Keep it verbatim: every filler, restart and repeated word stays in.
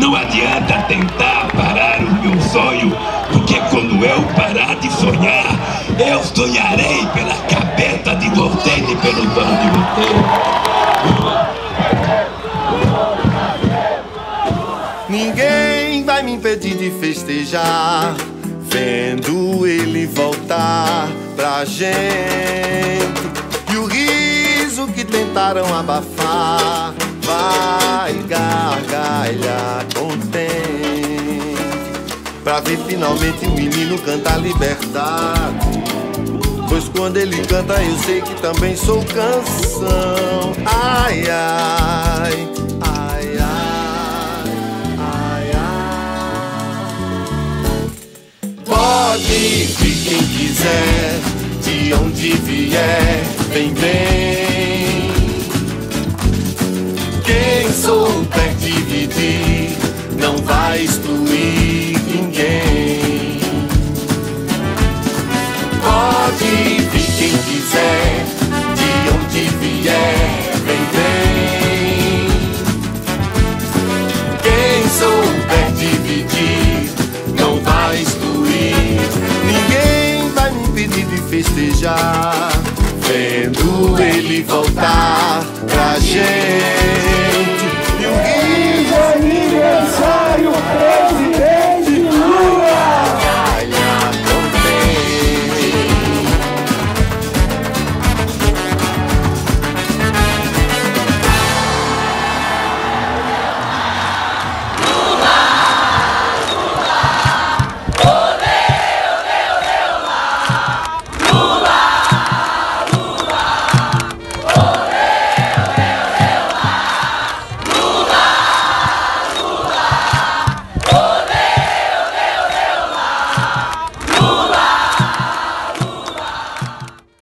Não adianta tentar parar o meu sonho, porque quando eu parar de sonhar, eu sonharei pela cabeça de vocês e pelo dono de vocês. Ninguém vai me impedir de festejar, vendo ele voltar pra gente. E o riso que tentaram abafar vai gargalhar contente, pra ver finalmente o menino cantar liberdade. Pois quando ele canta eu sei que também sou canção. Ai, ai, ai, ai, ai, ai. Pode vir quem quiser, de onde vier, vem, vem. Quem souber dividir não vai excluir ninguém. Pode vir quem quiser, de onde vier, vem, vem. Quem souber dividir não vai excluir. Ninguém vai me impedir de festejar, vendo ele voltar pra gente.